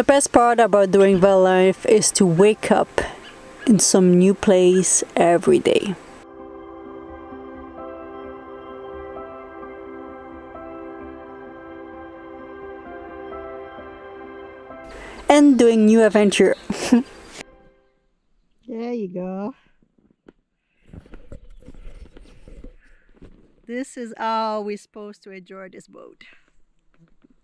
The best part about doing van life is to wake up in some new place every day. And doing new adventure. There you go. This is how we're supposed to enjoy this boat.